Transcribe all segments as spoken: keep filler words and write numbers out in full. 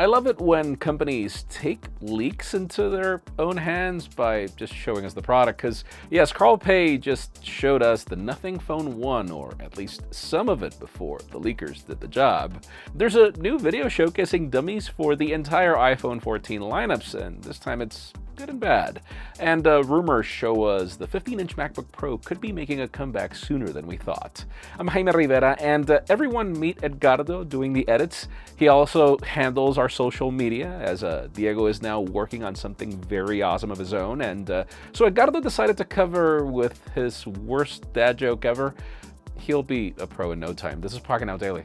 I love it when companies take leaks into their own hands by just showing us the product, because yes, Carl Pei just showed us the Nothing Phone one, or at least some of it before the leakers did the job. There's a new video showcasing dummies for the entire iPhone fourteen lineups, and this time it's good and bad. And uh, rumors show us the fifteen inch MacBook Pro could be making a comeback sooner than we thought. I'm Jaime Rivera, and uh, everyone meet Edgardo doing the edits. He also handles our social media, as uh, Diego is now working on something very awesome of his own. And uh, so Edgardo decided to cover with his worst dad joke ever. He'll be a pro in no time. This is Pocketnow Daily.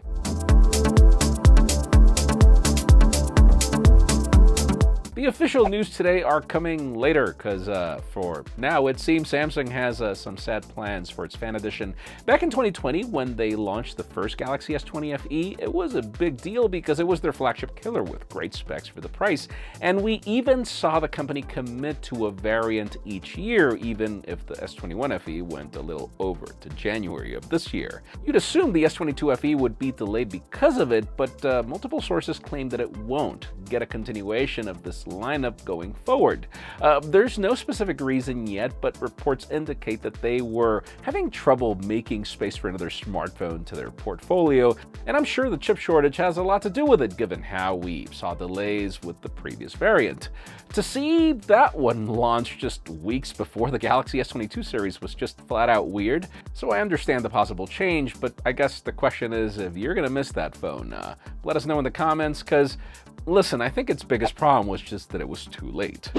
The official news today are coming later, because uh, for now it seems Samsung has uh, some sad plans for its fan edition. Back in twenty twenty, when they launched the first Galaxy S twenty F E, it was a big deal because it was their flagship killer with great specs for the price, and we even saw the company commit to a variant each year, even if the S twenty-one F E went a little over to January of this year. You'd assume the S twenty-two F E would be delayed because of it, but uh, multiple sources claim that it won't get a continuation of this lineup going forward. Uh, there's no specific reason yet, but reports indicate that they were having trouble making space for another smartphone to their portfolio, and I'm sure the chip shortage has a lot to do with it, given how we saw delays with the previous variant. To see that one launch just weeks before the Galaxy S twenty-two series was just flat out weird, so I understand the possible change, but I guess the question is, if you're gonna miss that phone, uh, let us know in the comments, because listen, I think its biggest problem was just that it was too late.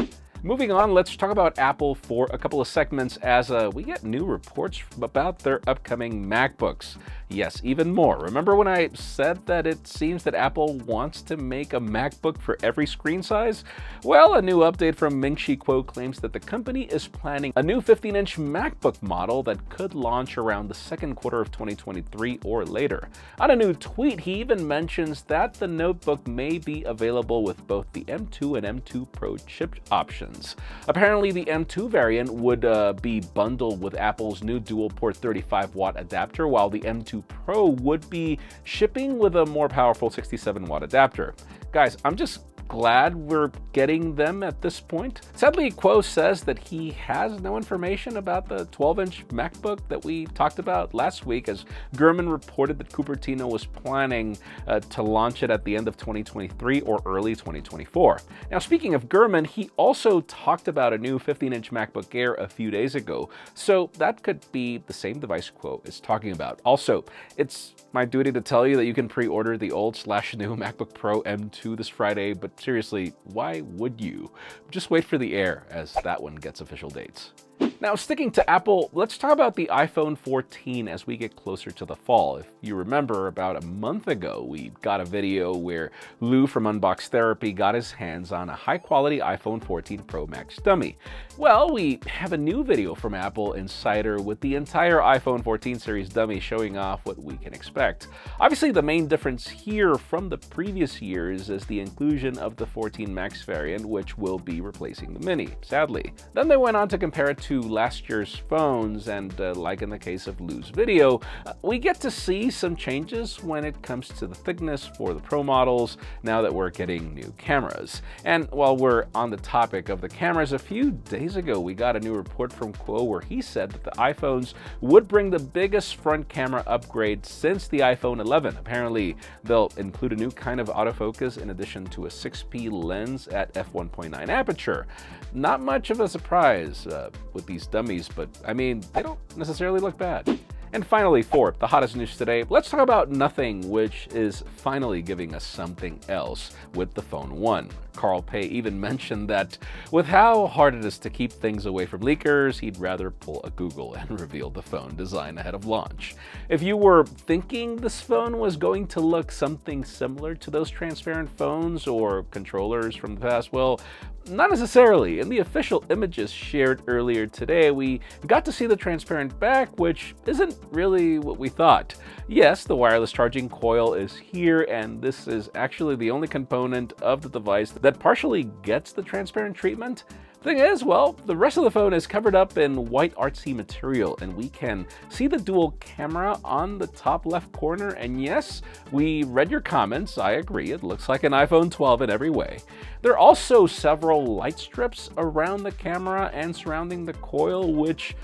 Moving on, let's talk about Apple for a couple of segments as uh, we get new reports about their upcoming MacBooks. Yes, even more. Remember when I said that it seems that Apple wants to make a MacBook for every screen size? Well, a new update from Ming-Chi Kuo claims that the company is planning a new fifteen inch MacBook model that could launch around the second quarter of twenty twenty-three or later. On a new tweet, he even mentions that the notebook may be available with both the M two and M two Pro chip options. Apparently, the M two variant would uh, be bundled with Apple's new dual-port thirty-five watt adapter, while the M two Pro would be shipping with a more powerful sixty-seven watt adapter. Guys, I'm just glad we're getting them at this point. Sadly, Kuo says that he has no information about the twelve inch MacBook that we talked about last week, as Gurman reported that Cupertino was planning uh, to launch it at the end of twenty twenty-three or early twenty twenty-four. Now, speaking of Gurman, he also talked about a new fifteen inch MacBook Air a few days ago, so that could be the same device Kuo is talking about. Also, it's my duty to tell you that you can pre-order the old slash new MacBook Pro M two this Friday, but seriously, why would you? Just wait for the Air, as that one gets official dates. Now, sticking to Apple, let's talk about the iPhone fourteen as we get closer to the fall. If you remember, about a month ago, we got a video where Lou from Unbox Therapy got his hands on a high-quality iPhone fourteen Pro Max dummy. Well, we have a new video from Apple Insider with the entire iPhone fourteen series dummy showing off what we can expect. Obviously, the main difference here from the previous years is the inclusion of the fourteen Max variant, which will be replacing the Mini, sadly. Then they went on to compare it to last year's phones, and uh, like in the case of Lou's video, uh, we get to see some changes when it comes to the thickness for the Pro models now that we're getting new cameras. And while we're on the topic of the cameras, a few days ago we got a new report from Kuo where he said that the iPhones would bring the biggest front camera upgrade since the iPhone eleven. Apparently, they'll include a new kind of autofocus in addition to a six P lens at f one point nine aperture. Not much of a surprise uh, with these dummies, but I mean, they don't necessarily look bad. And finally, for the hottest news today, let's talk about Nothing, which is finally giving us something else with the Phone one. Carl Pei even mentioned that with how hard it is to keep things away from leakers, he'd rather pull a Google and reveal the phone design ahead of launch. If you were thinking this phone was going to look something similar to those transparent phones or controllers from the past, well, not necessarily. In the official images shared earlier today, we got to see the transparent back, which isn't really what we thought. Yes, the wireless charging coil is here, and this is actually the only component of the device that partially gets the transparent treatment. Thing is, well, the rest of the phone is covered up in white artsy material, and we can see the dual camera on the top left corner. And yes, we read your comments. I agree, it looks like an iPhone twelve in every way. There are also several light strips around the camera and surrounding the coil, which,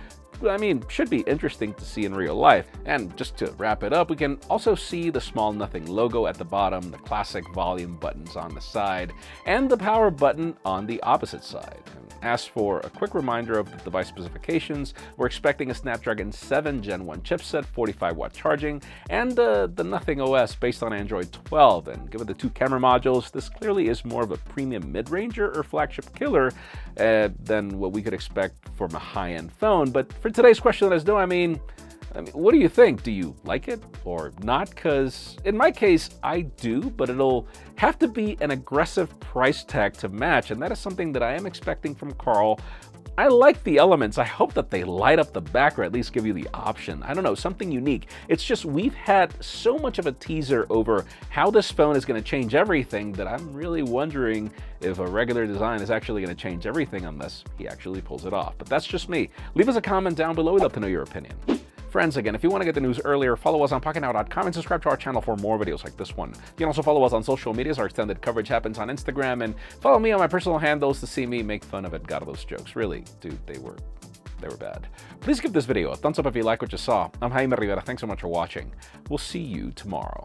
I mean, should be interesting to see in real life. And just to wrap it up, we can also see the small Nothing logo at the bottom, the classic volume buttons on the side, and the power button on the opposite side. And as for a quick reminder of the device specifications, we're expecting a Snapdragon seven gen one chipset, forty-five watt charging, and uh, the Nothing O S based on Android twelve. And given the two camera modules, this clearly is more of a premium mid-ranger or flagship killer uh, than what we could expect from a high-end phone. But for today's question let us know, I mean, I mean, what do you think? Do you like it or not? Because in my case, I do, but it'll have to be an aggressive price tag to match, and that is something that I am expecting from Carl. I like the elements. I hope that they light up the back or at least give you the option. I don't know, something unique. It's just we've had so much of a teaser over how this phone is going to change everything that I'm really wondering if a regular design is actually going to change everything unless he actually pulls it off. But that's just me. Leave us a comment down below. We'd love to know your opinion. Friends, again, if you want to get the news earlier, follow us on Pocketnow dot com and subscribe to our channel for more videos like this one. You can also follow us on social medias. Our extended coverage happens on Instagram, and follow me on my personal handles to see me make fun of Edgardo's jokes. Really, dude, they were, they were bad. Please give this video a thumbs up if you like what you saw. I'm Jaime Rivera. Thanks so much for watching. We'll see you tomorrow.